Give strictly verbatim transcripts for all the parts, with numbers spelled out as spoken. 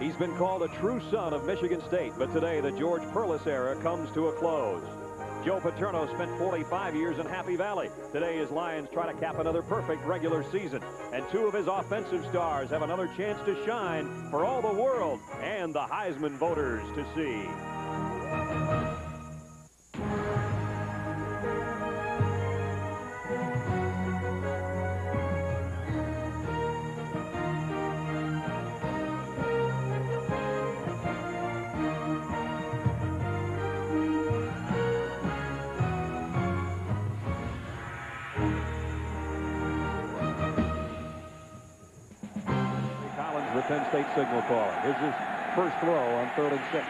He's been called a true son of Michigan State, but today the George Perles era comes to a close. Joe Paterno spent forty-five years in Happy Valley. Today his Lions try to cap another perfect regular season. And two of his offensive stars have another chance to shine for all the world and the Heisman voters to see. Penn State signal call. Here's his first throw on third and six.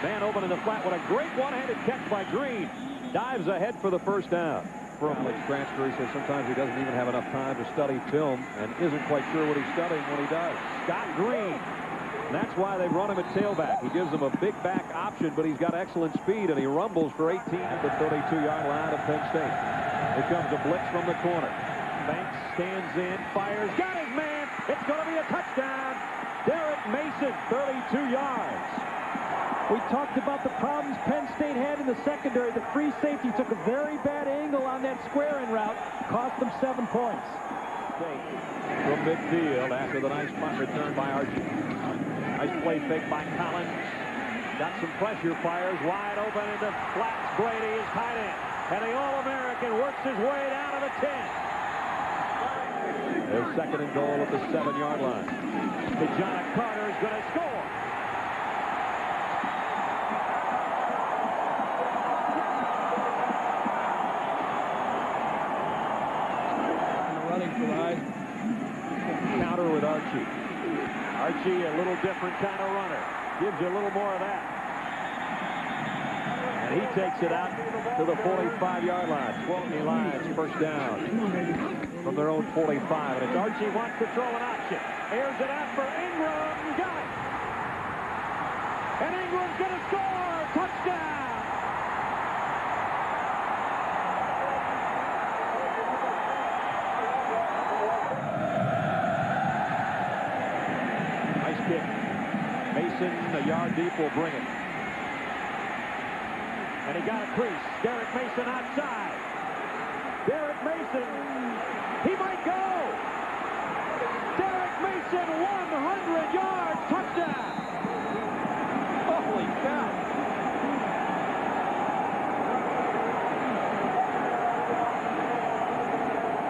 Man open in the flat. What a great one-handed catch by Greene. Dives ahead for the first down. From Lake transfer, he says sometimes he doesn't even have enough time to study film and isn't quite sure what he's studying when he does. Scott Greene. And that's why they run him at tailback. He gives him a big back option, but he's got excellent speed, and he rumbles for eighteen at the thirty-two yard line of Penn State. Here comes a blitz from the corner. Banks stands in, fires. Got his man. It's going to be a touchdown. Derrick Mason, thirty-two yards. We talked about the problems Penn State had in the secondary. The free safety took a very bad angle on that square-in route, cost them seven points. From midfield after the nice punt return by Archie. Nice play fake by Collins. Got some pressure, fires wide open into flats. Brady is hiding, and the All-American works his way down to the ten. Their second and goal at the seven yard line. Ki-Jana Carter is going to score. Running for the Heisman. Counter with Archie. Archie, a little different kind of runner. Gives you a little more of that. And he takes it out to the forty-five yard line. Twelve Lions first down from their own forty-five, and it's Archie wants to throw an option. Airs it out for Engram, and got it. And Engram's going to score! Touchdown! Nice kick. Mason, a yard deep, will bring it. And he got a crease. Derrick Mason outside. Derrick Mason. He might go. Derrick Mason, one hundred yard touchdown. Holy cow.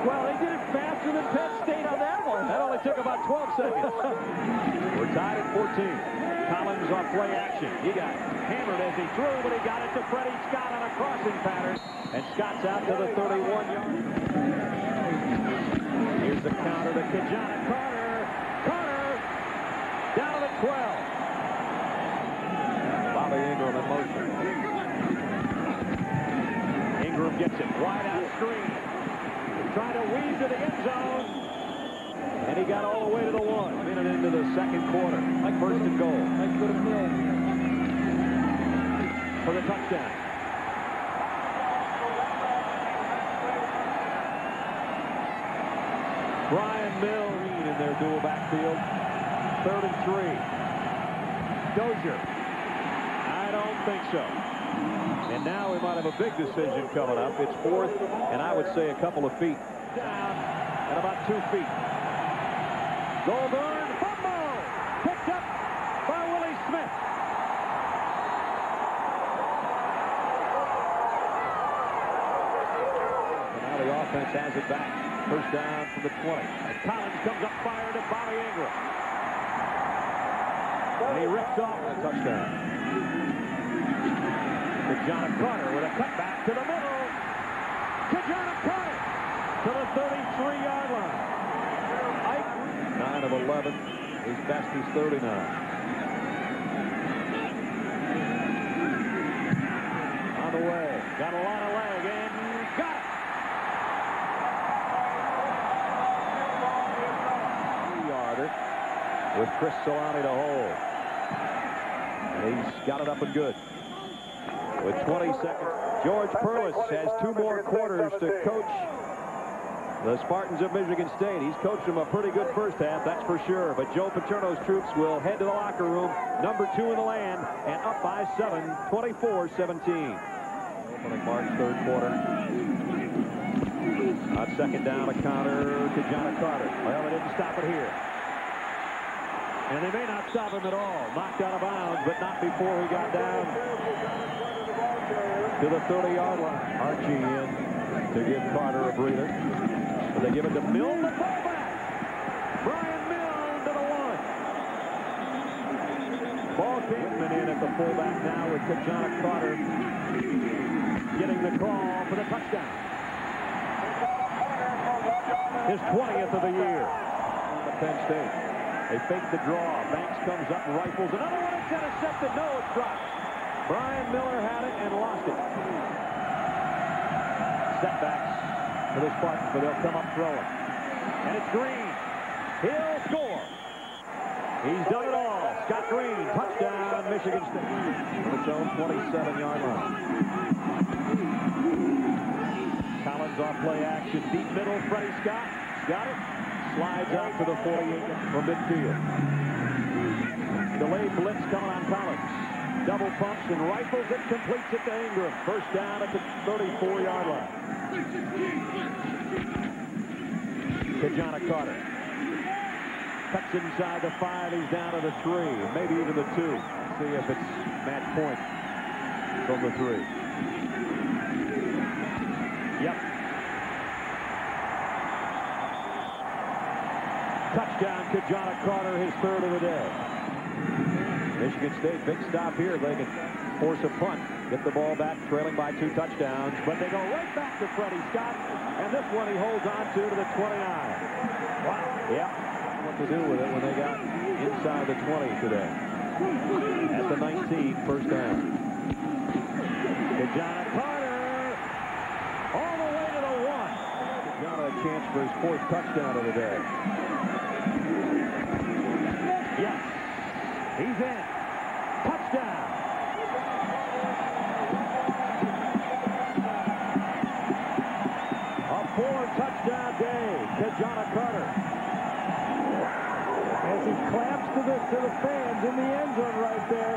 Well, they did it faster than Penn State on that one. That only took about twelve seconds. We're tied at fourteen. Collins on play action. He got hammered as he threw, but he got it to Freddie Scott on a crossing pattern. And Scott's out to the thirty-one yard. Here's the counter to Ki-Jana Carter. Carter down to the twelve. Bobby Engram in motion. Engram gets it wide out screen. Trying to weave to the end zone. And he got all the way to the one. A minute into the second quarter. Like first and goal. Like good for the touchdown. Brian Milne in their dual backfield. Third and three. Dozier. I don't think so. And now we might have a big decision coming up. It's fourth, and I would say a couple of feet. Down at about two feet. Goldberg, fumble! Picked up by Willie Smith. And now the offense has it back. First down from the twenty. And Collins comes up fire to Bobby Engram. And he rips off a touchdown. Ki-Jana Carter with a cutback to the middle. Ki-Jana Carter to the thirty-three yard line. Ike, nine of eleven. His best is thirty-nine. On the way. Got a lot of leg and got it. With Chris Solani to hold. And he's got it up and good. With twenty seconds, George Perles has two more quarters to coach The Spartans of Michigan State, he's coached them a pretty good first half, that's for sure. But Joe Paterno's troops will head to the locker room, number two in the land, and up by seven, twenty-four seventeen. Opening marks, third quarter. On second down, a counter to Ki-Jana Carter. Well, they didn't stop it here. And they may not stop him at all. Knocked out of bounds, but not before he got down to the thirty-yard line. Archie in to give Carter a breather. They give it to Milne, the fullback. Brian Milne to the one. Paul Pittman in at the fullback now with Ki-Jana Carter getting the call for the touchdown. His twentieth of the year. Penn State. They fake the draw. Banks comes up and rifles another one. It's intercepted. No, it's dropped. Brian Miller had it and lost it. Setbacks for the Spartans, but they'll come up throwing. And it's Greene. He'll score. He's done it all. Scott Greene, touchdown, Michigan State. On its own twenty-seven-yard line. Collins off play action. Deep middle, Freddie Scott. Got it. Slides out to the forty-eight from midfield. Delayed blitz coming on Collins. Double pumps and rifles it, completes it to Engram. First down at the thirty-four-yard line. Ki-Jana Carter cuts inside the five. He's down to the three, maybe even the two. See if it's match point from the three. Yep. Touchdown, Ki-Jana Carter, his third of the day. Michigan State, big stop here. They can force a punt. Get the ball back, trailing by two touchdowns, but they go right back to Freddie Scott, and this one he holds on to to the twenty-nine. Wow. Yep. What to do with it when they got inside the twenty today. At the nineteen, first down. Ki-Jana Carter all the way to the one. Ki-Jana a chance for his fourth touchdown of the day. Yes. He's in. Touchdown. Ki-Jana Carter. As he claps to the, to the fans in the end zone right there.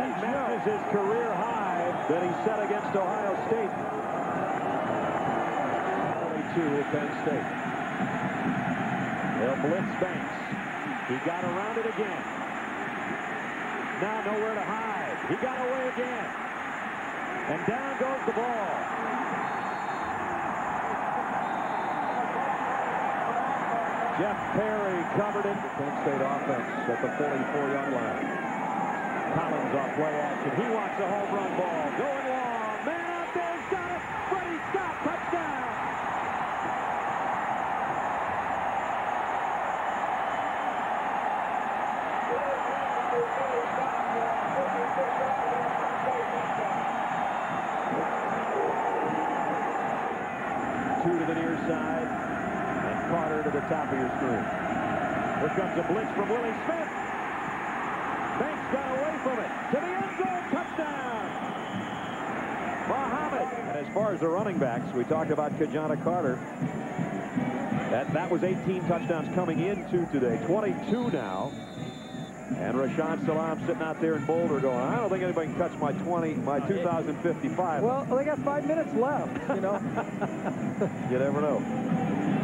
That matches his career high that he set against Ohio State. forty-two at Penn State. They'll blitz Banks. He got around it again. Now nowhere to hide. He got away again. And down goes the ball. Jeff Perry covered it. Penn State offense at the forty-four-yard line. Collins off play action. He wants a home run ball. Going long. Man out there. He's got it. Freddie Scott. Touchdown. Two to the near side. Carter to the top of your screen. Here comes a blitz from Willie Smith. Banks got away from it. To the end zone, touchdown! Muhammad. And as far as the running backs, we talked about Ki-Jana Carter. That, that was eighteen touchdowns coming into today. twenty-two now. And Rashad Salaam sitting out there in Boulder going, I don't think anybody can touch my twenty, my two thousand fifty-five. Well, they got five minutes left, you know. You never know.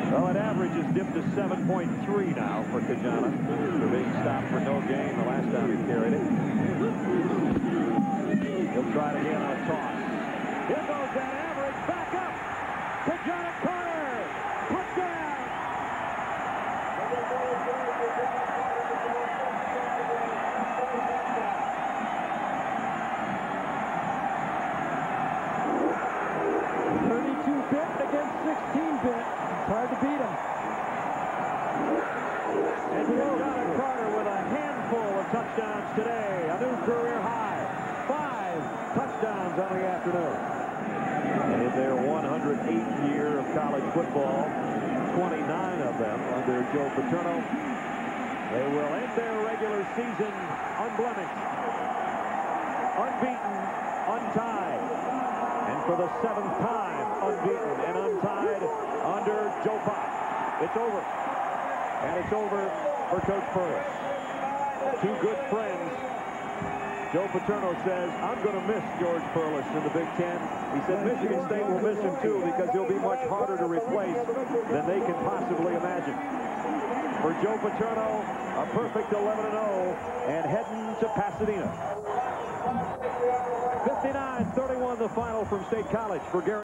Well, an average has dipped to seven point three now for Ki-Jana for being stopped for no gain the last time he carried it. He'll try it again on a toss. Here goes that average back up. Ki-Jana Carter, touchdown. thirty-two bit against sixteen bit. It's hard to beat him. And Ki-Jana Carter with a handful of touchdowns today. A new career high. Five touchdowns on the afternoon. And in their one hundred eighth year of college football, twenty-nine of them under Joe Paterno, they will end their regular season unblemished, unbeaten, untied. for the seventh time, unbeaten and untied under Joe Pop. It's over. And it's over for Coach Perles. Two good friends. Joe Paterno says, I'm going to miss George Perles in the Big Ten. He said Michigan State will miss him, too, because he'll be much harder to replace than they can possibly imagine. For Joe Paterno, a perfect eleven and oh, and heading to Pasadena. fifty-nine thirty-one the final from State College for Gary.